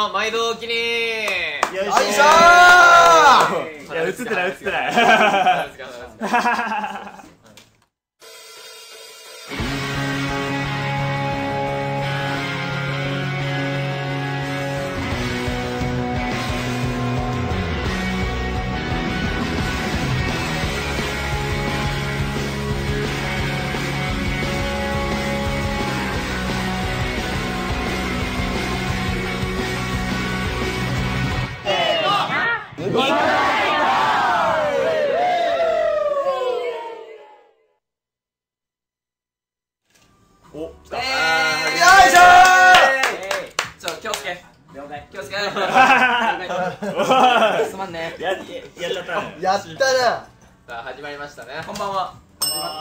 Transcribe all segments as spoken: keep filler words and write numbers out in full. の毎度おきにー。よいしょー。いや映ってない映ってない。お、来た。よいしょ。ちょ、気をつけ。了解。気をつけ。すまんね。やったな。やったな。さあ、始まりましたね。こんばんは。始まっ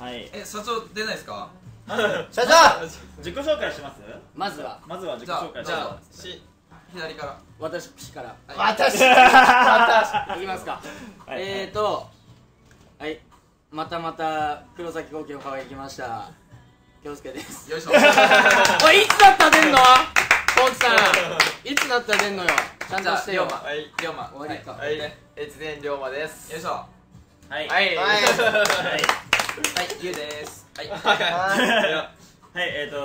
た。はい。え、社長出ないですか。社長。自己紹介します。まずは。まずは自己紹介。じゃあ、し。左から。私ピから。私。私。いきますか。えっと。はい。またまた黒崎高貴の輝きました京介です。よいしょ。おい、いつだったら出んの高貴さん、いつだったら出んのよ、ちゃんとしてよ。はい、龍馬終わりか。はい、越前龍馬です。よいしょ。はいはいはい、ゆうです。はいはい、えっと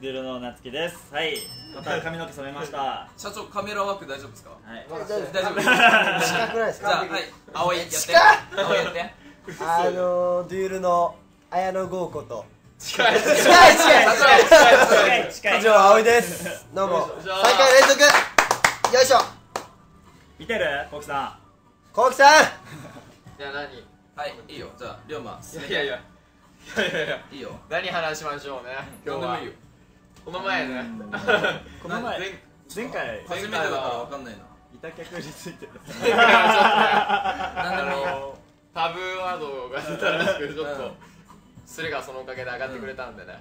デュルのなつきです。はい、また髪の毛染めました。社長、カメラワーク大丈夫ですか。大丈夫、大丈夫。近くないですか。じゃあ、はい、青いやって、青いやって。あのデュールの綾野剛こと。近い近い近い近い近い。以上、葵です。どうもさんかい連続。よいしょ。見てるコウキさん、コウキさん。じゃあ何。はい、いいよ。じゃあ龍馬。いやいやいやいや、いいよ。何話しましょうね、今日は。この前ね、この前、前回初めてだから分かんないな。板客について何でもいいよ。タブーワードが出たらしく、ちょっとスレがそのおかげで上がってくれたんでね。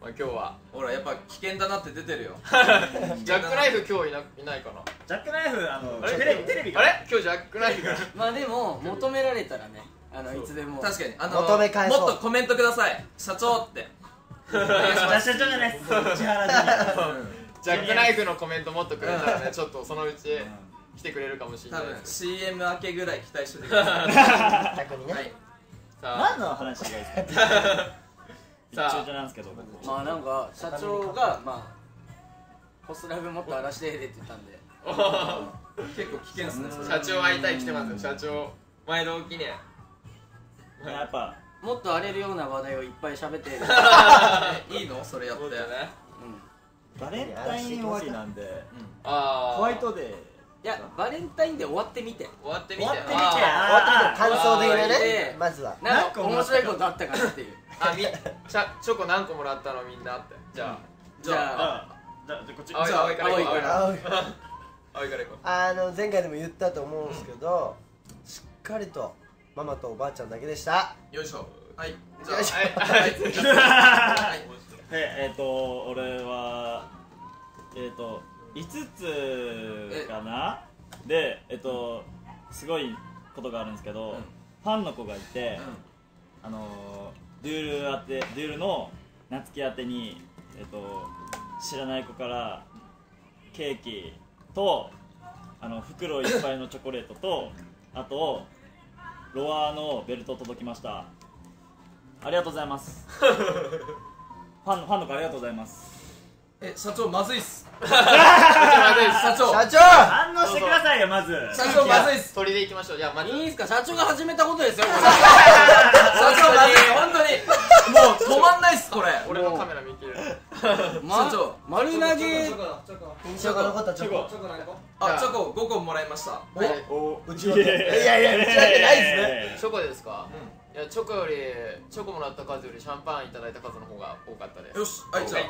まあ今日はほら、やっぱ危険だなって出てるよ。ジャックナイフ今日いないかな。ジャックナイフ、あのテレビか、あれ今日ジャックナイフ。まあでも求められたらね、あのいつでも。確かに、あの求め返そう。もっとコメントください、社長って。社長じゃないです、千原ジャックナイフのコメントもっとくれたらね、ちょっとそのうち来てくれるかもしれない。多分 シーエム 明けぐらい期待しててください。逆にね。何の話がいいですか。一応じゃなんですけど、まあなんか社長がまあホスライブもっと荒らしてって言ったんで、結構危険ですね。社長会いたい来てます。社長前のおきね。やっぱもっと荒れるような話題をいっぱい喋っていいの、それやったよね。バレンタイン終わりなんで、ホワイトデー。いや、バレンタインで終わってみて、終わってみて、終わってみて、感想的なね。まずはなんか面白いことあったかなっていう。あ、みチョコ何個もらったのみんなって。じゃあじゃあじゃあこっち、青いから青いから青いからいこう。あの前回でも言ったと思うんですけど、しっかりとママとおばあちゃんだけでした。よいしょ。はい、よいしょ。はいはい。えっと俺はえっといつつかなで、えっとすごいことがあるんですけど、うん、ファンの子がいて、うん、あのデュールあて、デュールの夏希宛てに、えっと知らない子からケーキと、あの袋いっぱいのチョコレートと、あとロワーのベルト届きました。ありがとうございます。ファンのファンの子ありがとうございます。え、社長まずいっす。社長社長反応してくださいよ。まず社長まずいっす。鳥でいきましょう。じゃあまずいいですか。社長が始めたことですよ。社長まずい、本当にもう止まんないっすこれ。俺のカメラ見切る。社長丸投げ、チョコ残った。チョコチョコ何個。あ、チョコごこもらいました。お、うちは。いやいや、うちはってないっすね。チョコですか。いや、チョコより、チョコもらった数よりシャンパンいただいた数の方が多かったです。よし、あいちゃん。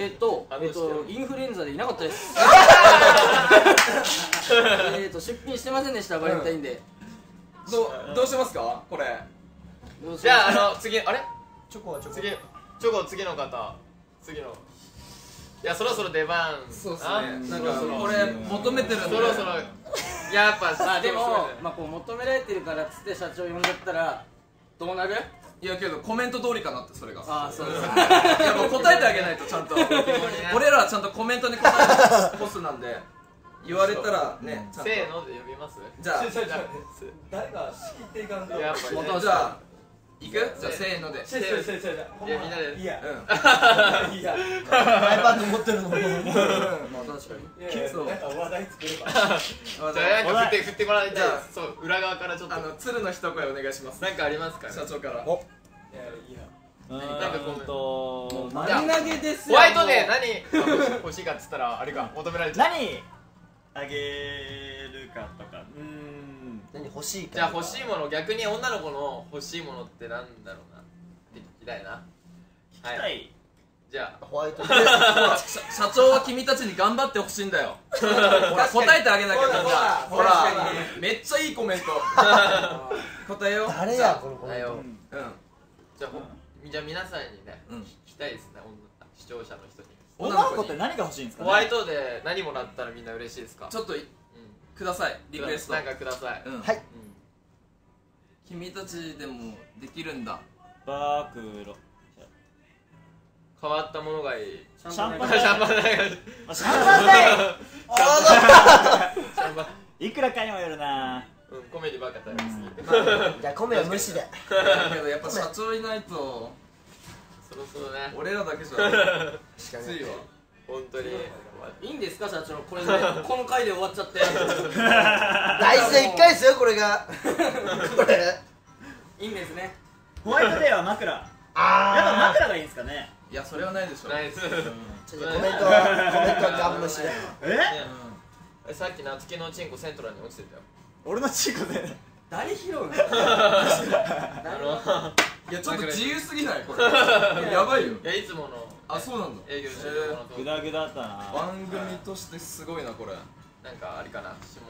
えっと、えっと、インフルエンザでいなかったです。えっと、出品してませんでした、バレンタインで。どう、どうしますか、これ。じゃあ、あの、次、あれ。チョコはチョコ。次、チョコ、次の方。次の。いや、そろそろ出番。そうですね。なんか、これ、求めてる。そろそろ。やっぱさ、でもまあこう求められてるからっつって社長呼んじゃったらどうなる？いやけどコメント通りかなって、それが。ああそうですね。いやもう答えてあげないとちゃんと。俺らはちゃんとコメントに答えるコスなんで、言われたらね。せーので呼びます。じゃあ誰が仕切っていかんと。じゃあ行く？じゃあせーので。せーのせーのせーの。いやみんなで。いや。うん。いや。iPad 持ってるの。まあ確かに。そう。なんか話題作るから。じゃあなんか振って振ってもらいたい。そう裏側からちょっと。あの鶴の一声お願いします。なんかありますか？社長から。お。いや。なんかこう丸投げですよ。ホワイトで何欲しいかっつったらあれか求められちゃう。何あげるかとか。何欲しいか。じゃあ欲しいもの、逆に女の子の欲しいものってなんだろうなって聞きたいな。聞きたい。じゃあホワイトで社長は君たちに頑張ってほしいんだよ。答えてあげなきゃ。ほらめっちゃいいコメント。答えよ。誰やこのコメント。じゃあ皆さんにね聞きたいですね、視聴者の人に。女の子って何が欲しいんですか。ホワイトで何もらったらみんな嬉しいですか。ちょっとください、リクエストなんかください。はい。君たちでもできるんだ。バークロ。変わったものがいい。シャンパン。シャンパンだよ。シャンパンだよ。シャンパン。いくらかにもよるな。うん、コメディばっか食べます。じゃあコメは無視で。けどやっぱ社長いないと。そろそろね。俺らだけじゃ。ついわ。本当に。いいんですか社長、これでこの回で終わっちゃって来世いっかいですよ、これがこれいいんですね。ホワイトデーは枕、やっぱ枕がいいんですかね。いや、それはないでしょ。ないです。コメントはガン無視。えさっき夏希のチンコセントラに落ちてたよ。俺のチンコで誰拾うんだよ。いや、ちょっと自由すぎないこれ。やばいよ。いや、いつもの。あ、そうなんだ。営業中グダグダだったな。番組としてすごいなこれ。なんかあれかな、下ネ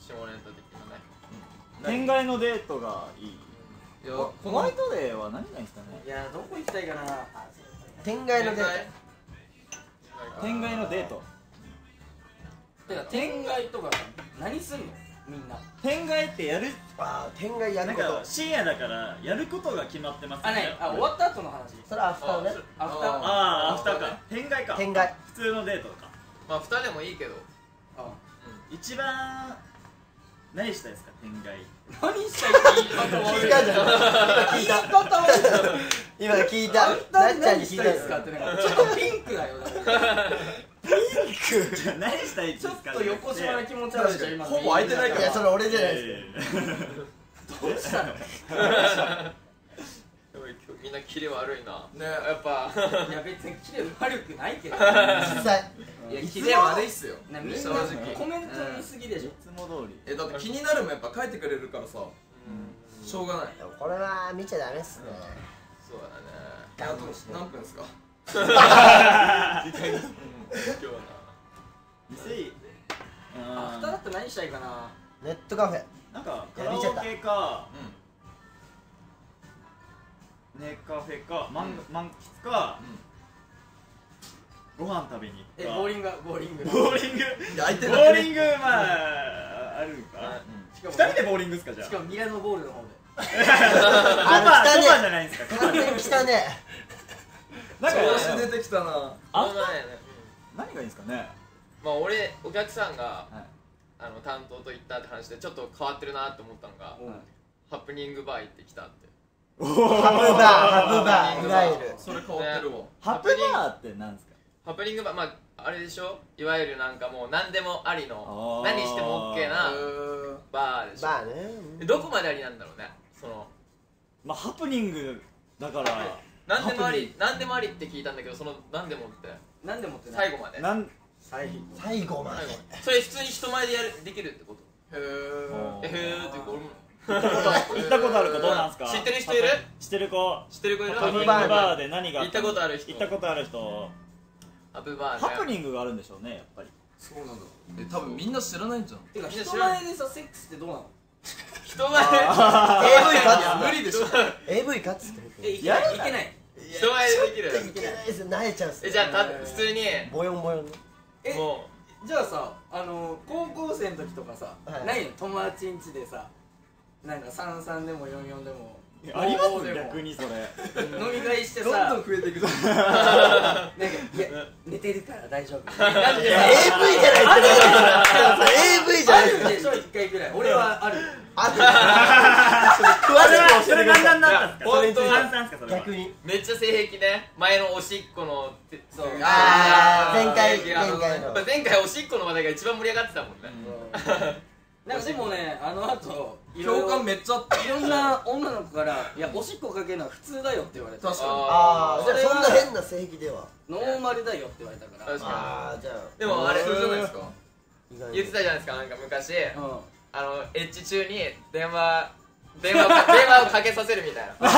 タ的なね。天外のデートがいい。いや、ホワイトデーは何がいいんですかね。いや、どこ行きたいかな。天外のデート。天外のデート。てか天外とか何すんの？みんな天外ってやる。ああ、天外やること。深夜だからやることが決まってます。あ、ない。あ、終わった後の話。それアフターね。アフター。ああ、アフターか。天外か。天外普通のデートか。まあふたでもいいけど。一番何したいですか。天外何したい。聞いたじゃん。聞いた今聞いた。なっちゃんに聞いたですかって。ちょっとピンクだよ。ピンクじゃ何したいんですか。ちょっと横島な気持ちあるでしょ今。ほぼ空いてないから。いや、それ俺じゃないですけど。どうしたの。みんなキレ悪いな。ね、やっぱ。いや別にキレ悪くないけど。実際。いやキレ悪いっすよ。みんなコメント言いすぎでしょ。いつも通り。えだって気になるもやっぱ書いてくれるからさ。しょうがない。これは見ちゃダメっすね。そうだね。あと何分ですか。今日はな店。アフターだったら何したいかな。ネットカフェなんかカラオケかネカフェか満喫かご飯食べに行くかボーリング。ボーリングボーリングボーリングまああるか。ふたりでボーリングっすか。じゃあしかもミラノボールの方でコパじゃないんすか。完全に来たね。なんか調子出てきたな。あんま何がいいんですかね。まあ俺お客さんがあの担当と言ったって話でちょっと変わってるなって思ったのがハプニングバー行ってきたって。ハプバーハプバーいわゆるそれ変わってるわ。ハプバーって何ですか。ハプニングバー、まああれでしょ、いわゆるなんかもう何でもありの何しても OK なバーでしょ。バーね。どこまでありなんだろうね。そのまあハプニングだから何でもあり、何でもありって聞いたんだけど、その何でもって何でもって最後まで。最後最後まで。それ普通に人前でやるできるってこと。へえへえって俺も行ったことあるかどうなんすか。知ってる人いる。知ってる子知ってる子いる。ハプバーで何が行ったことある人。行ったことある人。ハプバーハプニングがあるんでしょうねやっぱり。そうなんだ。え多分みんな知らないんじゃん。てか人前でさセックスってどうなの。人前 エーブイ 勝つ無理でしょ。 エーブイ 勝つっていけない。人前でできるいけないです。なえちゃうんす。じゃあ普通にボヨンボヨン。えじゃあさあの高校生の時とかさないの友達ん家でさなんかさんさんでもよんよんでもありますね、逆にそれ飲み会してさどんどん増えていくぞ。なんか、いや、寝てるから大丈夫 エーブイ じゃないって エーブイ じゃないってあるでしょ、いっかいぐらい俺はあるあるそれが簡単だったんですか？それ簡単ですか？それは逆にめっちゃ性癖ね、前のおしっこのそうああ前回前回の前回おしっこの話題が一番盛り上がってたもんね。なんかでもね、あの後共感めっちゃあった。いろんな女の子からいやおしっこかけるのは普通だよって言われた。確かに。ああ、じゃあそんな変な性癖ではノーマルだよって言われたから。確かに。ああ、じゃあでもあれそうじゃないですか。言ってたじゃないですか。なんか昔あのエッチ中に電話電話をかけさせるみたいな。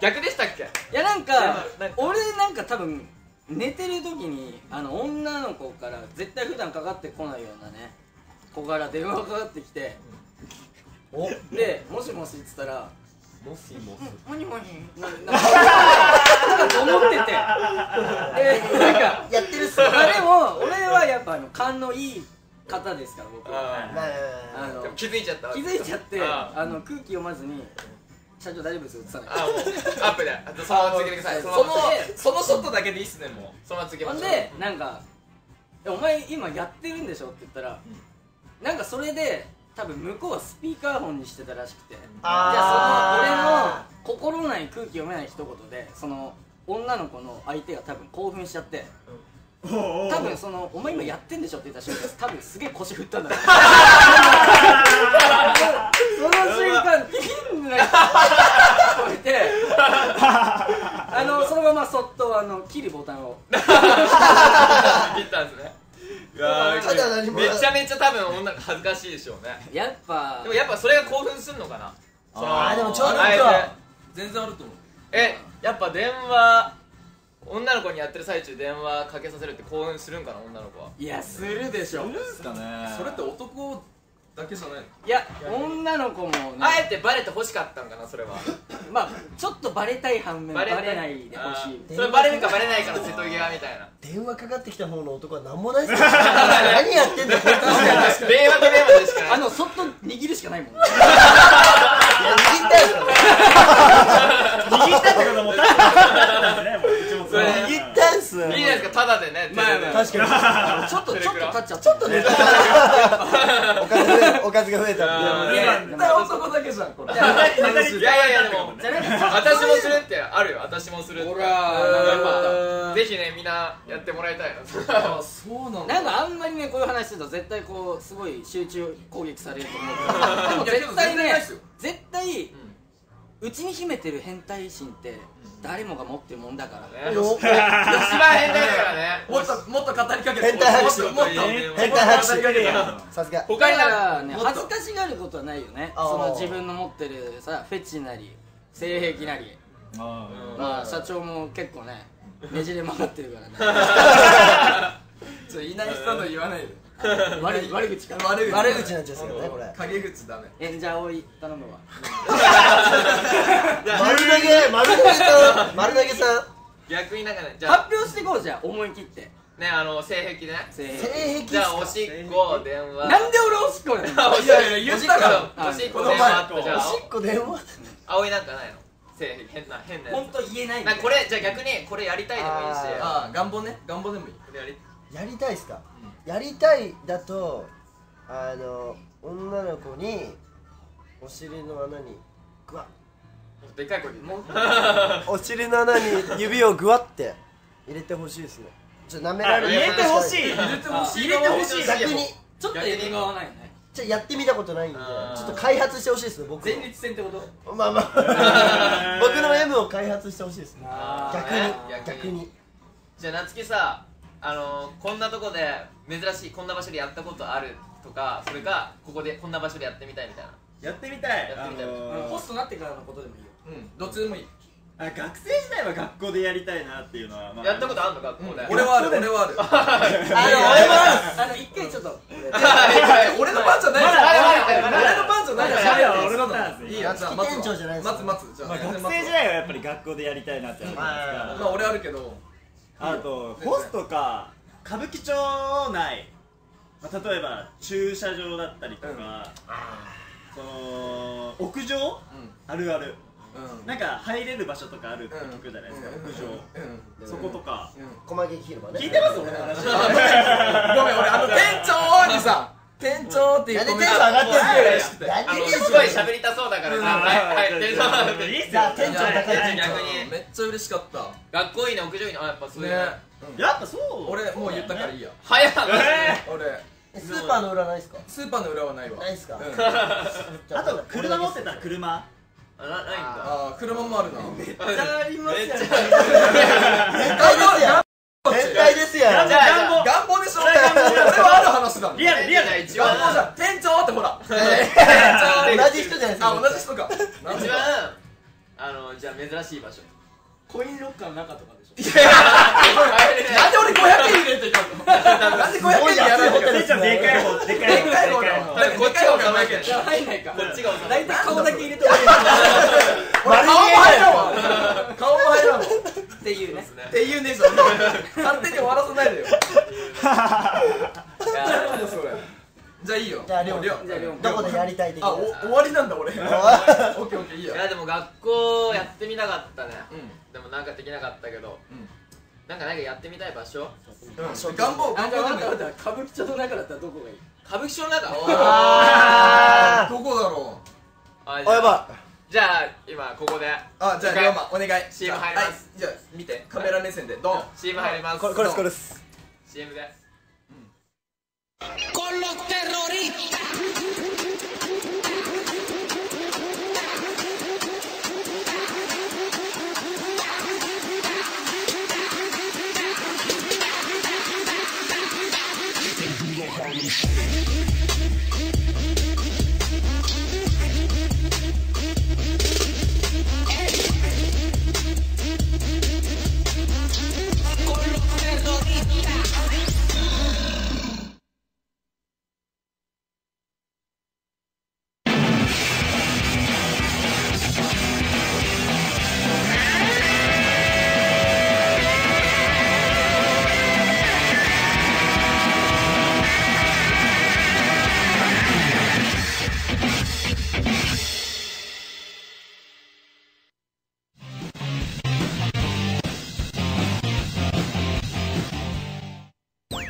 逆でしたっけ？いやなんか俺なんか多分寝てる時にあの女の子から絶対普段かかってこないようなね。ここから電話がかかってきておで、もしもしって言ったらもしもしもにもにななんか思っててで、なんかやってるっすね。でも、俺はやっぱ勘のいい方ですから、僕は気づいちゃった気づいちゃって、空気読まずに社長大丈夫ですよ、映さないアップで、そのまま続けてください。そのショットだけでいいっすね、もうそのまま続けましょう。で、なんかお前今やってるんでしょって言ったらなんかそれで、多分向こうはスピーカーフォンにしてたらしくて、じゃあその俺の心ない空気読めない一言でその女の子の相手が多分興奮しちゃって多分その、お前今やってんでしょって言った瞬間多分すげえ腰振ったんだろうね。その瞬間、ピンって聞こえてあの、そのままそっとあの切るボタンを切ったんですね。めちゃめちゃ多分女が恥ずかしいでしょうね。やっぱでもやっぱそれが興奮するのかな。ああでもちょっと全然あると思う。えやっぱ電話女の子にやってる最中電話かけさせるって興奮するんかな女の子は。いやするでしょ。するんすかね。それって男だけじゃないの？いや女の子もあえてバレてほしかったんかなそれは。まあちょっとバレたい反面バレないでほしい。それバレるかバレないかの瀬戸際みたいな。電話かかってきた方の男は何もないっすよ。何やってんだよ。電話と電話でしかない。あのそっと握るしかないもん。いや握ったよ。握ったってことも握ったんす。いいじゃないですかタダでね。確かに。ちょっとちょっと経っちゃう。ちょっとね。おかずが増えたんで絶対男だけじゃんこれ。いやいやでも私もするってあるよ。私もするってほらぜひねみんなやってもらいたいな。そうなのなんかあんまりねこういう話すると絶対こうすごい集中攻撃されると思う。でも絶対ね絶対うちに秘めてる変態心って誰もが持ってるもんだからね。一番変態だからね。もっともっと語りかけて変態拍手変態拍手かけてさすが。他になんか恥ずかしがることはないよね。その自分の持ってるさフェチなり性癖なりまあ社長も結構ねねじれ曲がってるからね。ちょっといない人の言わないで悪口か悪口になっちゃうんですけどねこれ陰口ダメ。演者多い頼むわ。丸投げ丸投げさん丸投げさん逆になんかねじゃあ発表していこうじゃあ思い切ってねあの性癖ね性癖じゃあおしっこ電話なんで俺おしっこ電話いやいや言ったからおしっこ電話ってじゃあおしっこ電話葵なんかないの性癖変な変なやつ本当言えないこれじゃあ逆にこれやりたいでもいいしああ願望ね願望でもいいやりたいっすか。やりたいだとあの女の子にお尻の穴にグワッでっかい声でお尻の穴に指をグワッて入れてほしいですね。ちょっと舐められる入れてほしい入れてほしい入れてほしい逆にちょっとやりが合わないよね。ちょっとやってみたことないんでちょっと開発してほしいですね僕前立腺ってことまあまあ僕の M を開発してほしいですね逆に逆に。じゃあ夏希さあのこんなとこで珍しいこんな場所でやったことあるとかそれかここでこんな場所でやってみたいみたいなやってみたいやってみたいホストになってからのことでもいいよ。うんどっちでもいい。あ学生時代は学校でやりたいなっていうのはやったことあるの学校で。俺はある俺はあるあの俺はあの一回ちょっと俺のパンツはない俺のパンツはない俺のパンツいいやつは待つ待つ学生時代はやっぱり学校でやりたいなってあるじゃないですか。まあ俺あるけどあとホストか歌舞伎町内、まあ、例えば駐車場だったりとか、うん、その屋上、うん、あるあるなんか入れる場所とかあるって聞くじゃないですか、屋上。そことか駒劇広場ね。聞いてます俺の話。ごめん、俺あの店長にさ、店長っていうコメント上がってる。なんでですごい喋りたそうだからな。はいはい、店長いいっすよ。店長高い。逆にめっちゃ嬉しかった。学校いいね、屋上いいね。あ、やっぱそういう。やっぱそう。俺もう言ったからいいや。早かった。俺。スーパーの裏ないですか？スーパーの裏はないわ。ないっすか？あと車持ってたら車。あ、ないんだ。あ、車もあるな。めっちゃありますよ。絶対ですよ。願望でしょ。俺はある話だ。リアルリアルな一番。願望じゃん。店長ってほら。店長同じ人じゃないですか。あ、同じ人か。一番あのじゃあ珍しい場所。コインロッカーの中とかでしょ。いや、なんで俺ごひゃくえん入れていたの？なんでごひゃくえんやられてるの？でかい方、でかい方、でかい方だよ。こっちが収まるけど。入んないか。こっちが収まる。大体顔だけ入れてる。俺顔も入らんわ。顔も入らんわ。っていうね。っていうねじゃん。勝手に終わらせないでよ。じゃあいいよ。じゃあ両方。どこでやりたいできる？あ、終わりなんだ俺。オッケーオッケーいいよ。いやでも学校やってみなかったね。でもなんかできなかったけど、なんかなんかやってみたい場所。願望。あ、じゃあ待って待って。歌舞伎町の中だったらどこがいい？歌舞伎町の中。ああ。どこだろう。あ、やばい。じゃあ今ここで。あ、じゃあ龍馬お願い。シーエム 入ります。じゃあ見てカメラ目線でドン。シーエム 入ります。これこれこれです。シーエム です。Con los terroristas. Con los terroristas.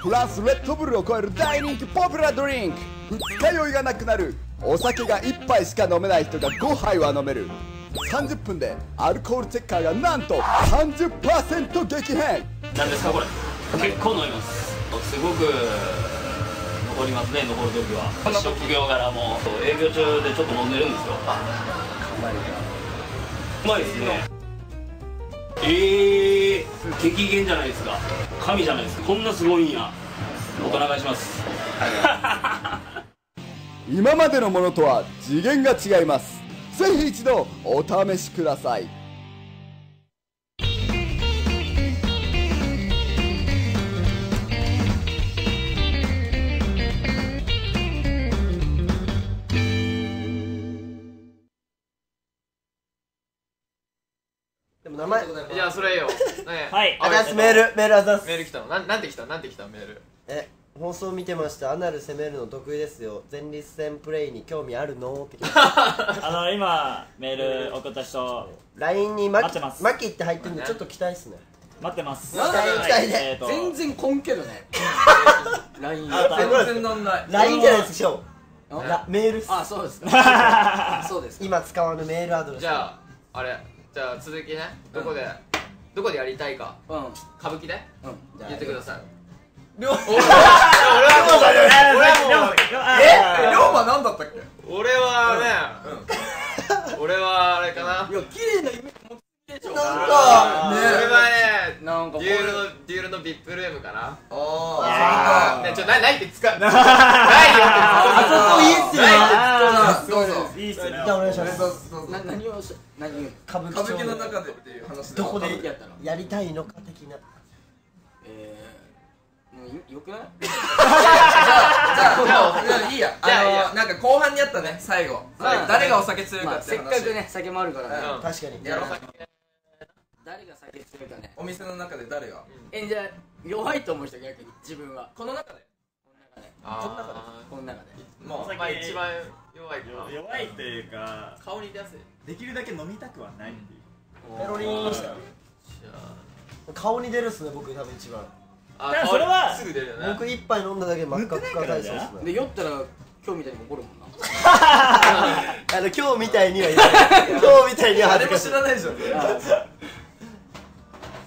プラスレッドブルを超える大人気ポピュラードリンク、二日酔いがなくなる。お酒がいっぱいしか飲めない人がごはいは飲める。さんじゅっぷんでアルコールチェッカーがなんと さんじゅっパーセント 激変。なんですかこれ。結構飲みます。すごく残りますね。残る時は職業柄も営業中でちょっと飲んでるんですよ。あ、うまいですね。ええー、激減じゃないですか。神じゃないですか。こんなすごいんや。お願いします。今までのものとは次元が違います。ぜひ一度お試しください。でも名前いやそれいいよ。はい。あざすメールメールあざす。メール来たの。なんなんて来たなんて来たメール。え、放送見てました。アナル攻めるの得意ですよ。前立腺プレイに興味あるのって聞いて。あの今メール送った人 ライン にマキマキって入ってるんでちょっと期待ですね。待ってます。期待期待で。全然こんけどね。ライン 全然乗んない。ライン じゃないですしょ。メール。あ、そうですか。そうです。今使わぬメールアドレス。じゃああれじゃあ続きね。どこでどこでやりたいか。うん。歌舞伎で。うん。言ってください。龍馬なんだったっけ。俺はね、俺はあれかな。いや綺麗なイメージ持ってるでしょ。なんかね、俺はね、デュエルのデュエルのビップルームかな。ああ。ね、ちょないないって使う。ないよ。あそこいいっすよ。ないって使う。そうそう。いいっすよ。じゃあお願いします。な何を何歌舞伎の中でっていう話で。どこでやりたいのか的な。ええ。よくない？じゃあいいや。じゃあなんか後半にあったね最後。誰がお酒強いかって話。せっかくね酒もあるからね。確かに。やろう。誰が酒強いかね。お店の中で誰が？えじゃあ弱いと思う人逆に自分はこの中で。この中で。この中で。この中で。まあ一番弱い。弱いというか顔に出やすい。できるだけ飲みたくはないっていう。ペロリーンしたよ。顔に出るっすね、僕多分一番。だからそれはすぐ出るよね。僕一杯飲んだだけで真っ赤っかになりそうですね。で、酔ったら今日みたいに怒るもんな。あの、今日みたいには言わない。今日みたいには恥ずかしい。誰も知らないじゃん。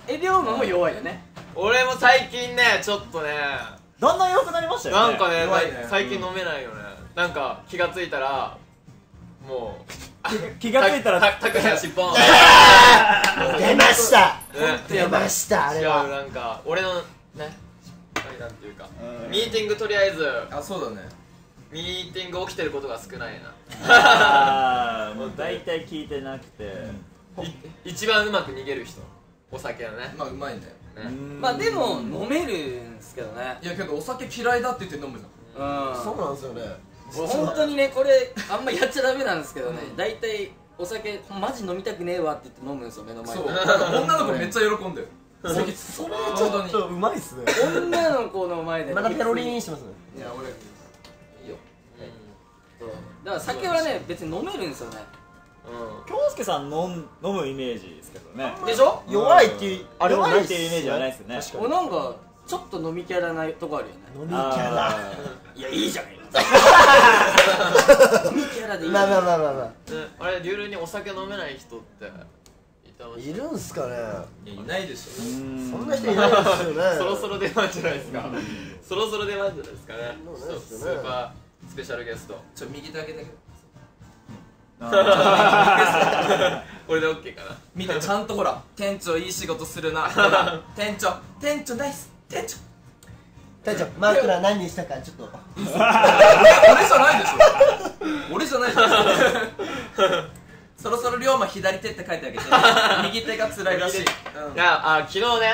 え、龍馬も弱いよね。俺も最近ね、ちょっとねだんだん弱くなりましたよね。なんかね、最近飲めないよね。なんか気がついたらもう気がついたらタクシーポン出ました、出ました。あれは違う、なんか俺のね、なんていうかミーティング、とりあえずあ、そうだね、ミーティング起きてることが少ないな。ああ、もう大体聞いてなくて一番うまく逃げる人、お酒はね、まあうまいんだよ。まあでも飲めるんですけどね。いやけどお酒嫌いだって言って飲むじゃん。うん、そうなんですよね。本当にね、これあんまやっちゃダメなんですけどね、大体お酒マジ飲みたくねえわって言って飲むんですよ、目の前で。女の子めっちゃ喜んでる。それちょっとうまいっすね、女の子の前で。またペロリーンしてますね。いや俺いいよ。だから酒はね別に飲めるんですよね。京介さん飲むイメージですけどね。でしょ、弱いっていうあれを飲んでるイメージはないですよね。なんかちょっと飲みキャラないとこあるよね。飲みキャラ、いや、いいじゃん、飲みキャラでいい。まあまあまあまあまあ、あれ、リュウルにお酒飲めない人っているんすかね。いや、いないでしょ。そんな人いないですよね。そろそろ出番じゃないですか。そろそろ出番じゃないですかね。スーパースペシャルゲスト、ちょっと右手あげて。俺で OK かな。見て、ちゃんとほら、店長いい仕事するな。店長、店長ナイス、店長店長、枕何にしたかちょっと。俺じゃないでしょ、俺じゃないでしょ。そろそろ龍馬左手って書いてあげて。右手が辛いらしい。あ、昨日ね、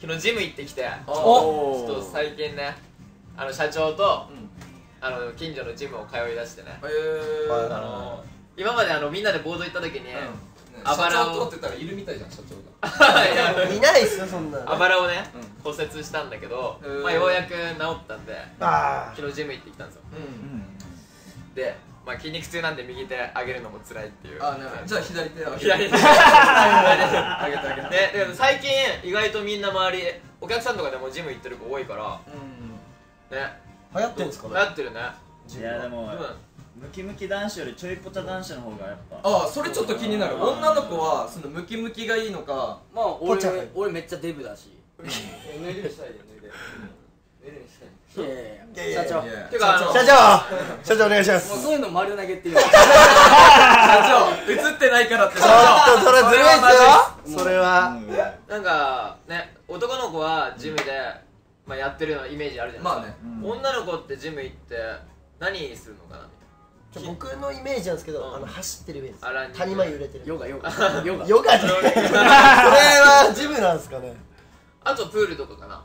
昨日ジム行ってきて、ちょっと最近ね、あの社長と近所のジムを通い出してね、今まであのみんなでボード行った時にあばらを通ってたらいるみたいじゃん、社長が。いないっすよそんな。あばらをね骨折したんだけど、まあようやく治ったんで昨日ジム行ってきたんですよ。で、まあ筋肉痛なんで右手上げるのも辛いっていう。あ、じゃあ左手上げて、左手上げてあげて。で、最近意外とみんな周りお客さんとかでもジム行ってる子多いからね。流行ってるんですかね。流行ってるね。いやでもムキムキ男子よりちょいぽちゃ男子の方がやっぱ、ああ、それちょっと気になる。女の子はそのムキムキがいいのか。まあ俺俺めっちゃデブだし、脱いでしたいよ、脱いでしたい。いやいやいや、社長てか社長社長お願いします。もうそういうの丸投げっていう。社長映ってないからって。ちょっとそれずるいっすよ、それは。なんかね、男の子はジムでまあやってるようなイメージあるじゃないですか。女の子ってジム行って何するのかな。僕のイメージなんですけど、あの走ってるイメージです。谷間揺れてる。ヨガヨガヨガ。ヨガで。これはジムなんですかね。あとプールとかかな。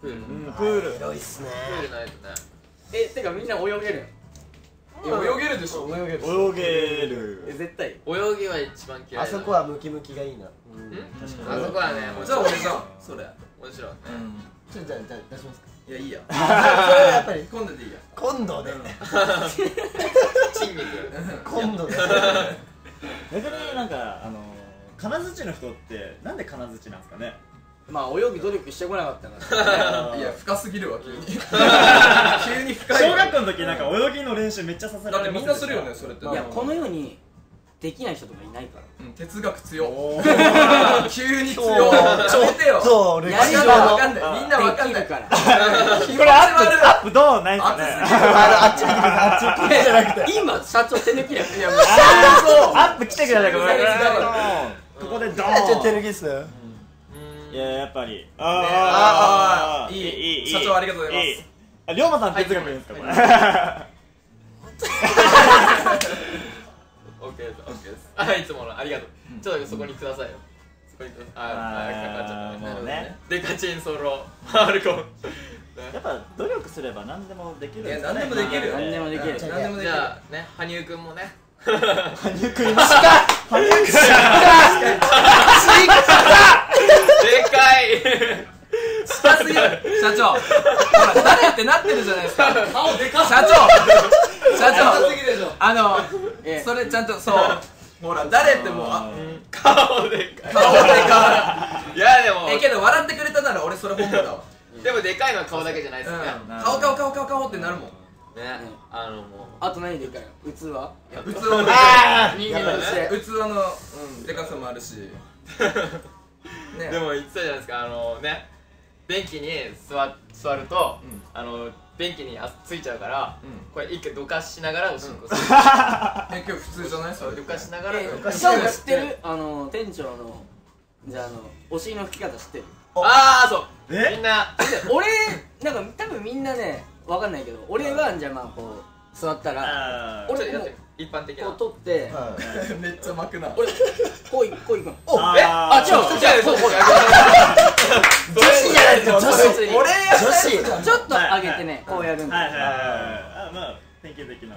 プール。プール。広いっすね。プールないとね。え、てかみんな泳げる。泳げるでしょ。泳げる。泳げる。え、絶対。泳ぎは一番嫌い。あそこはムキムキがいいな。確かに。あそこはね、じゃあ俺じゃん。それ。面白い。ちょっとじゃあ出しますか。いや、いいや。それはやっぱり今度でいいや。今度で。筋肉。今度で。逆になんかあの金槌の人ってなんで金槌なんですかね。まあ泳ぎ努力してこなかったから。いや深すぎるわ急に。急に深い。小学校の時なんか泳ぎの練習めっちゃさせられて。みんなするよねそれって。いや、このようにできない人とかいないから。哲学強。急に強。そうてよ。そう。やりようわかんない。みんなわかんないから。これアップどうないですかね。あっち見てください。あっち見てじゃなくて。今社長手抜きや。いやもう。アップ来てください。ここでドーン。手抜きっす。いややっぱり。ああいいいい。社長ありがとうございます。あ、龍馬さん哲学ですかこれ。オッケーです、オッケーです。あ、いつものありがとう。ちょっとそこにくださいよ。そこにください。ああ、かかっちゃったね。で、カチンソロ、アルコール。やっぱ努力すれば何でもできる。いや、何でもできる。何でもできる。じゃあね、羽生くんもね。羽生くんしか。羽生くんしか。しか。でかい。近すぎる。社長。ほら、誰ってなってるじゃないですか。顔でか。社長。社長。あのそれちゃんとそうほら誰ってもう顔でかい顔でかい。いやでもえけど笑ってくれたなら俺それ本望だわ。でもでかいのは顔だけじゃないですね。顔顔顔顔顔ってなるもんね。あのもうあと何でかいの？器？器の器のでかさもあるし。でも言ってたじゃないですか、あのね便器に座座るとあの便器についちゃうからこれ一回どかしながらおしっこする。え今日普通じゃない？それどかしながら。しかも知ってる？あの店長のじゃああのお尻の拭き方知ってる？ああそう。みんな俺なんか多分みんなね。わかんないけど、俺はじゃあまあこう座ったら俺こう一般的なこう取ってめっちゃ巻くな。俺こういこういくの。えあ違う違うそうこう女子じゃないですか。女子俺女子ちょっと上げてねこうやるんだ。あまあ典型的な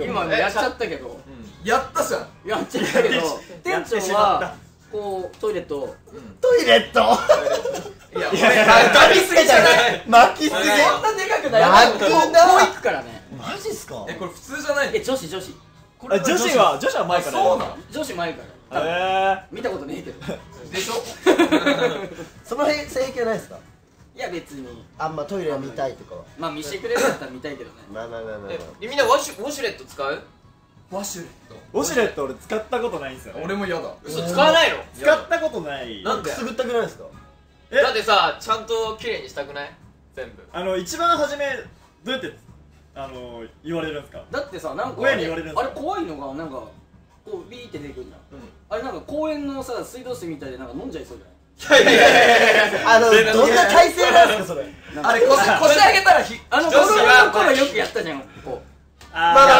違う今やっちゃったけどやったじゃんやっちゃったけど店長はこうトイレットトイレットいや、巻きすぎじゃない巻きすぎそんなでかくない巻くなこういくからね。マジっすか。え、これ普通じゃないの？え、女子女子女子は、女子は前からそうなの？女子前からへぇ見たことねえけどでしょ？その辺、性癖はないっすか？いや、別にあんまトイレは見たいとかはまあ、見してくれるんだったら見たいけどね。まあまあまあまあみんなウォシュレット使う？ウォシュレットウォシュレット俺使ったことないんすよね。俺も嫌だ。嘘、使わないの？使ったことないなんでくすぐったくないですか？だってさ、ちゃんと綺麗にしたくない？全部あの、一番初め、どうやってあの、言われるんですか？だってさ、なんか親に言われるんですか？あれ怖いのが、なんかこう、ビーって出てくるじゃん。あれなんか公園のさ、水道水みたいでなんか飲んじゃいそうじゃない？いやいやいやいやあの、どんな体勢なんですかそれ？あれ、腰上げたらひ…あの、子供の頃よくやったじゃん、こうまあまあまあ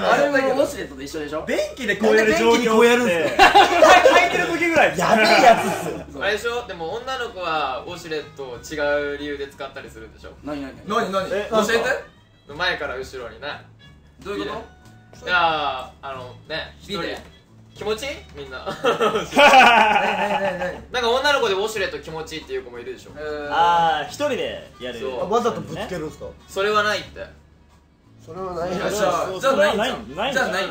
まああれもウォシュレットと一緒でしょ。便器でこうやる状況って履いてる時ぐらいやべえやつっす。あれでしょ。でも女の子はウォシュレットを違う理由で使ったりするんでしょ。何何何何教えて。前から後ろにね。どういうこと？いやあのね一人気持ちいいみんななんか女の子でウォシュレット気持ちいいっていう子もいるでしょ。ああ一人でやる。わざとぶつけるんすか？それはないって。それはないよ。じゃあないじゃないよ。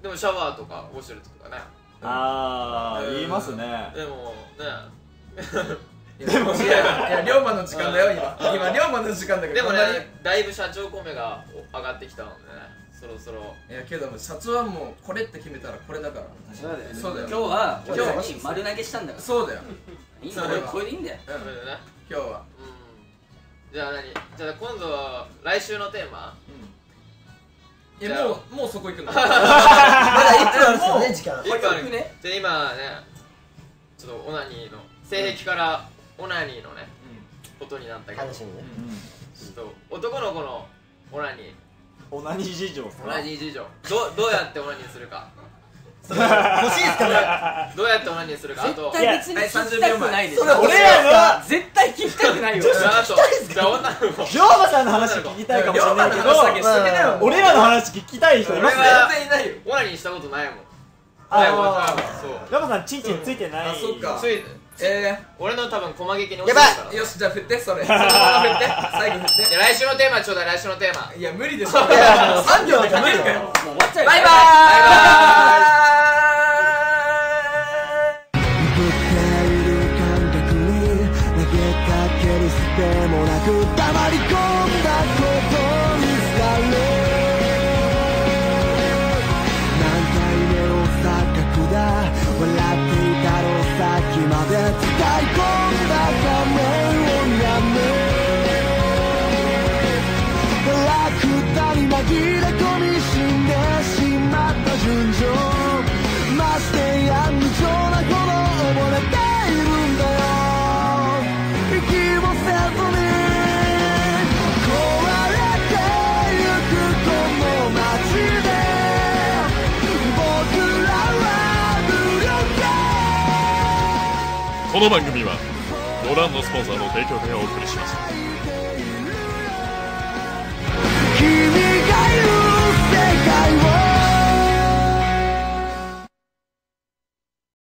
でもシャワーとかウォシュレットとかね。ああ言いますね。でもねでもいや龍馬の時間だよ今今龍馬の時間だけど。でもねだいぶ社長米が上がってきたのでねそろそろ。いやけど社長はもうこれって決めたらこれだから。そうだよ。今日は今日に丸投げしたんだから。そうだよ。いいの俺これでいいんだよ。今日はじゃあ何じゃあ今度は来週のテーマ。いやもうもうそこ行くの。まだいっぷんあるんですよね時間。いっぷんあるね。じゃあ今ねちょっとオナニーの性癖からオナニーのねことになったけど。楽しみね。ちょっと男の子のオナニー。オナニー事情。オナニー事情。どどうやってオナニーするか。欲しいですかね。どうやってオナニーするか。あと絶対別に聞きたくないです。俺らは絶対聞きたくないよ。じゃあ女の子龍馬さんの話聞きたいかもしれないけど俺らの話聞きたい人いますね。全然いないよ。オナニーしたことないもん。ああ龍馬さんチンチンついてない。あそっか。ええ俺の多分細劇に落ちてるから。よしじゃあ振ってそれ。そのまま振って最後振って。来週のテーマちょうだい。来週のテーマ。いや無理でしょ。さんびょうで勝てるかよ。もう終わっちゃう。バイバーイ。でもなく黙り込んだことにされ何回目の錯覚だ笑っていたのさっきまで伝え込んだ仮面をやめラクダに紛れ込み死んでしまった純情ましてや無情なほど溺れているんだよこの番組はご覧のスポンサーの提供でお送りします。